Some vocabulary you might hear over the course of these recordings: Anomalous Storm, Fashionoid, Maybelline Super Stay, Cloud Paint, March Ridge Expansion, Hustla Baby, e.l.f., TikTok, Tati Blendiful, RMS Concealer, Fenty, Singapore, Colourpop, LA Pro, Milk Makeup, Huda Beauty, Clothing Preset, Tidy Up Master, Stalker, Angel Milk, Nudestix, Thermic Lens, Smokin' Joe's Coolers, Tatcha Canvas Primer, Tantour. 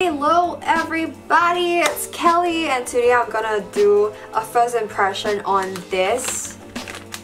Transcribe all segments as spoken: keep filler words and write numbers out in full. Hello everybody, it's Kelly and today I'm gonna do a first impression on this.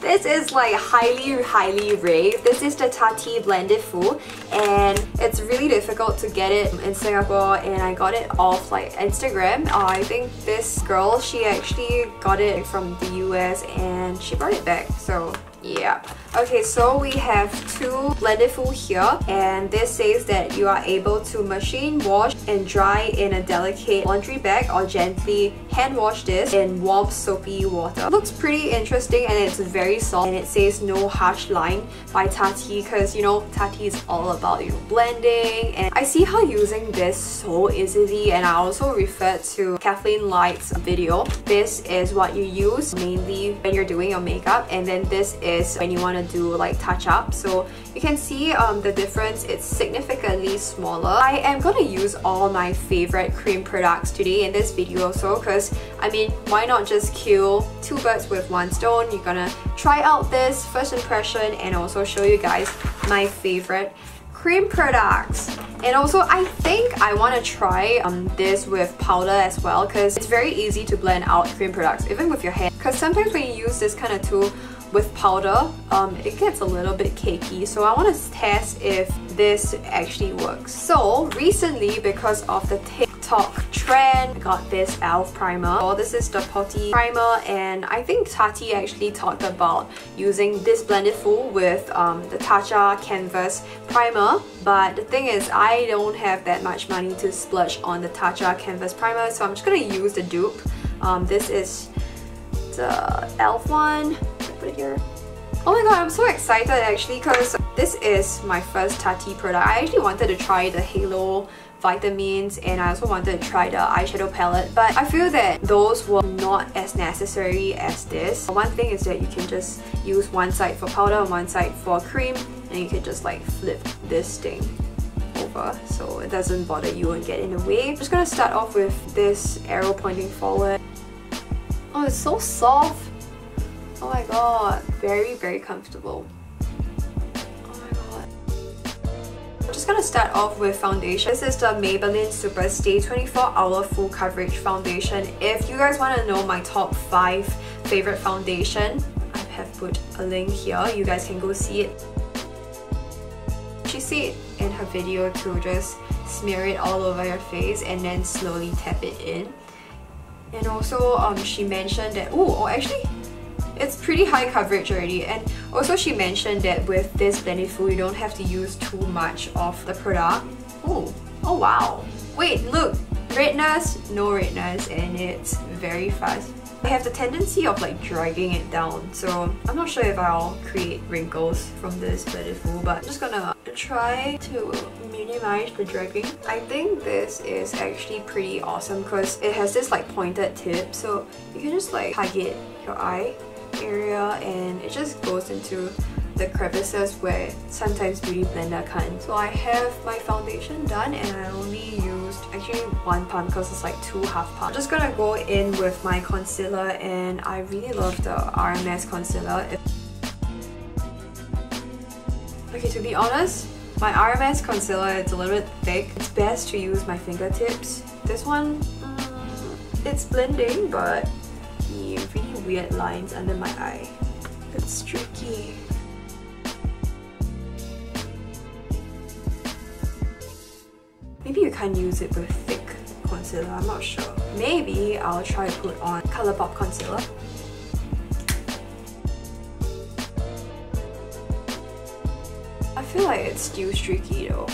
This is like highly, highly rave. This is the Tati Blendiful and it's really difficult to get it in Singapore and I got it off like Instagram. Uh, I think this girl, she actually got it from the U S and she brought it back, so yeah. Okay, so we have two Blendiful here and this says that you are able to machine wash and dry in a delicate laundry bag or gently hand wash this in warm soapy water. It looks pretty interesting and it's very soft and it says no harsh line by Tati because you know Tati is all about you know, blending, and I see her using this so easily and I also referred to Kathleen Light's video. This is what you use mainly when you're doing your makeup and then this is Is when you want to do like touch up, so you can see um, the difference. It's significantly smaller. I am going to use all my favorite cream products today in this video also because I mean why not just kill two birds with one stone. You're gonna try out this first impression and also show you guys my favorite cream products. And also I think I want to try um, this with powder as well because it's very easy to blend out cream products even with your hand, because sometimes when you use this kind of tool with powder, um, it gets a little bit cakey, so I want to test if this actually works. So recently, because of the TikTok trend, I got this e l f primer. Oh, this is the Potty primer, and I think Tati actually talked about using this Blendiful with um, the Tatcha Canvas Primer. But the thing is, I don't have that much money to splurge on the Tatcha Canvas Primer, so I'm just gonna use the dupe. Um, this is the e l f one. Here. Oh my god, I'm so excited actually because this is my first Tati product. I actually wanted to try the Halo vitamins and I also wanted to try the eyeshadow palette, but I feel that those were not as necessary as this. One thing is that you can just use one side for powder and one side for cream and you can just like flip this thing over so it doesn't bother you and get in the way. I'm just gonna start off with this arrow pointing forward. Oh, it's so soft. Oh my god, very very comfortable. Oh my god. I'm just gonna start off with foundation. This is the Maybelline Super Stay twenty-four hour Full Coverage Foundation. If you guys want to know my top five favorite foundation, I have put a link here. You guys can go see it. She said in her video to just smear it all over your face and then slowly tap it in. And also um, she mentioned that, ooh, oh actually it's pretty high coverage already, and also she mentioned that with this Blendiful you don't have to use too much of the product. Oh, oh wow. Wait, look! Redness, no redness, and it's very fast. I have the tendency of like dragging it down, so I'm not sure if I'll create wrinkles from this Blendiful, but I'm just gonna try to minimize the dragging. I think this is actually pretty awesome because it has this like pointed tip, so you can just like target your eye area and it just goes into the crevices where sometimes Beauty Blender can't. So I have my foundation done and I only used actually one pump because it's like two half pumps. I'm just gonna go in with my concealer and I really love the R M S Concealer. Okay, to be honest, my R M S Concealer is a little bit thick. It's best to use my fingertips. This one, um, it's blending but really weird lines under my eye. It's tricky. Maybe you can't use it with thick concealer, I'm not sure. Maybe I'll try to put on Colourpop concealer. I feel like it's still streaky though,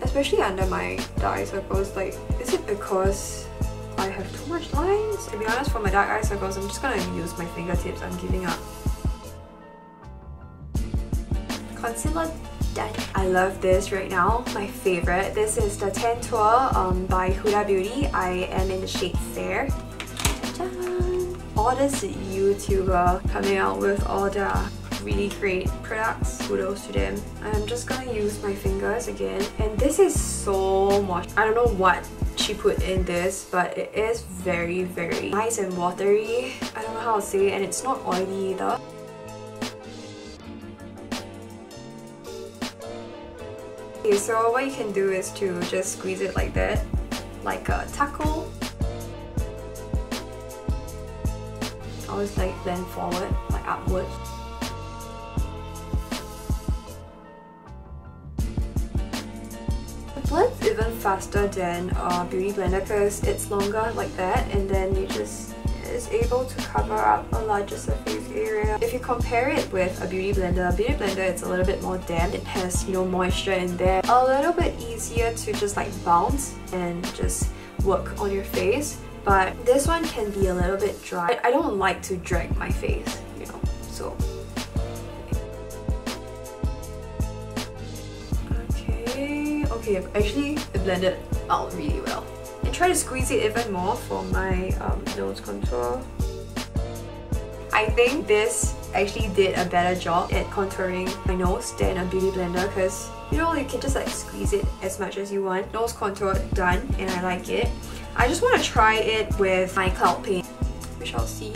especially under my dark circles. Like, is it because I have too much lines? To be honest, for my dark eye circles, I'm just gonna use my fingertips. I'm giving up. Concealer done. I love this right now, my favorite. This is the Tantour um, by Huda Beauty. I am in the shade Fair. Ta-da! All this YouTuber coming out with all the really great products, kudos to them. I'm just gonna use my fingers again. And this is so much. I don't know what she put in this, but it is very very nice and watery. I don't know how to say it, and it's not oily either. Okay, so what you can do is to just squeeze it like that like a tackle. Always like bend forward, like upwards. It blends even faster than a beauty blender because it's longer like that, and then you just is able to cover up a larger surface area. If you compare it with a beauty blender, a beauty blender it's a little bit more damp. It has no moisture in there. A little bit easier to just like bounce and just work on your face. But this one can be a little bit dry. I don't like to drag my face, you know, so. Okay, okay, I've actually blended out really well. Try to squeeze it even more for my um, nose contour. I think this actually did a better job at contouring my nose than a beauty blender because, you know, you can just like squeeze it as much as you want. Nose contour done, and I like it. I just want to try it with my cloud paint, which I'll see.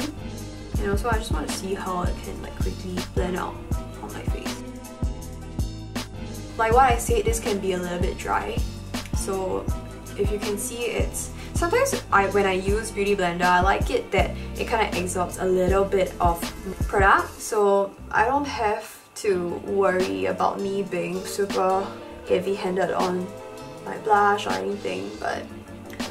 And also I just want to see how it can like quickly blend out on my face. Like what I said, this can be a little bit dry. So if you can see, it's sometimes I when I use beauty blender, I like it that it kind of absorbs a little bit of product, so I don't have to worry about me being super heavy-handed on my blush or anything. But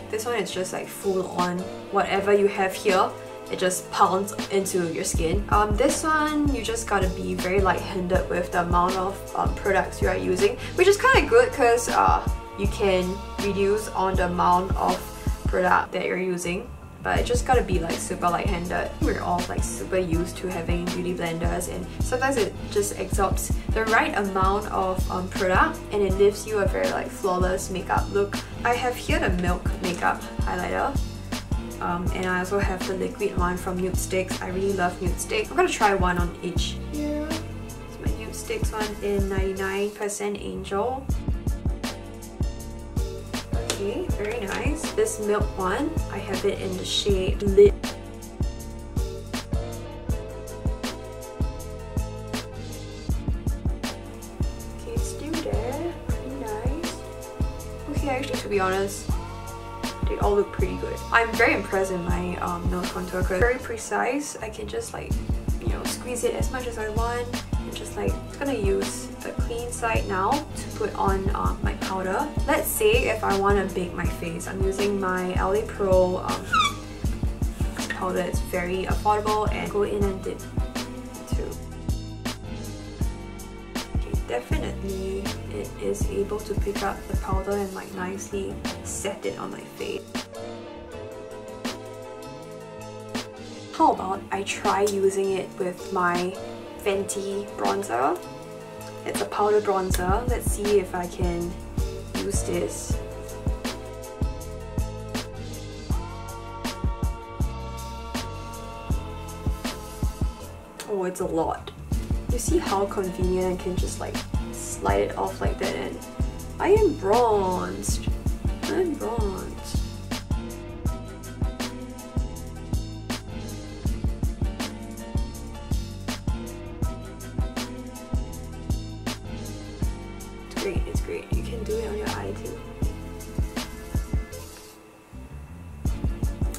this one is just like full on. Whatever you have here, it just pounds into your skin. Um, this one, you just gotta be very light-handed with the amount of um, products you are using, which is kind of good because uh. you can reduce on the amount of product that you're using, but it just gotta be like super light-handed. We're all like super used to having beauty blenders, and sometimes it just absorbs the right amount of um, product, and it leaves you a very like flawless makeup look. I have here the Milk Makeup highlighter, um, and I also have the liquid one from Nudestix. I really love Nudestix. I'm gonna try one on each. Yeah, it's my Nudestix one in ninety-nine percent Angel. Okay, very nice. This milk one, I have it in the shade Lit. Okay, it's still there. Pretty nice. Okay, actually, to be honest, they all look pretty good. I'm very impressed with my um, nose contour because it's very precise. I can just like, you know, squeeze it as much as I want. I'm just like, I'm gonna use the clean side now to put on uh, my powder. Let's say if I want to bake my face, I'm using my L A Pro um, powder. It's very affordable, and go in and dip too. Okay, definitely it is able to pick up the powder and like nicely set it on my face. How about I try using it with my Fenty bronzer? It's a powder bronzer. Let's see if I can use this. Oh, it's a lot. You see how convenient I can just like slide it off like that, and I am bronzed. I am bronzed. It's great. You can do it on your eye too.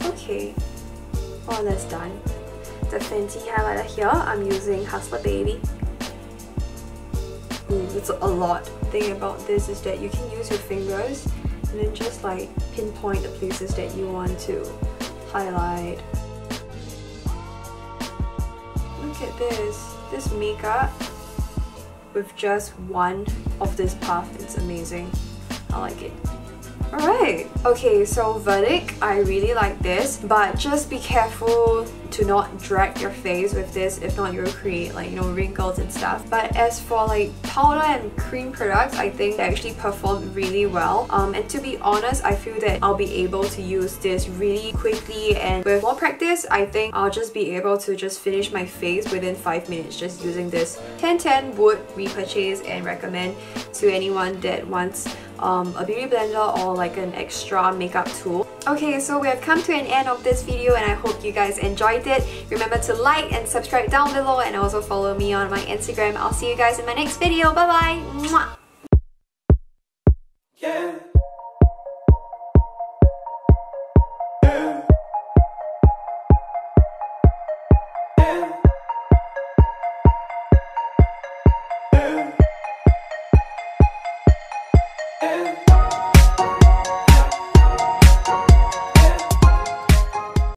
Okay, all that's done. The Fenty highlighter here, I'm using Hustler Baby. Ooh, it's a lot. The thing about this is that you can use your fingers and then just like pinpoint the places that you want to highlight. Look at this. This makeup with just one of this puff, it's amazing. I like it. Alright, okay, so verdict, I really like this, but just be careful to not drag your face with this, if not you'll create like, you know, wrinkles and stuff. But as for like powder and cream products, I think they actually performed really well, um, and to be honest, I feel that I'll be able to use this really quickly, and with more practice I think I'll just be able to just finish my face within five minutes just using this. ten ten would repurchase and recommend to anyone that wants um, a beauty blender or like an extra makeup tool. Okay, so we have come to an end of this video, and I hope you guys enjoyed it. Remember to like and subscribe down below, and also follow me on my Instagram. I'll see you guys in my next video. Bye bye!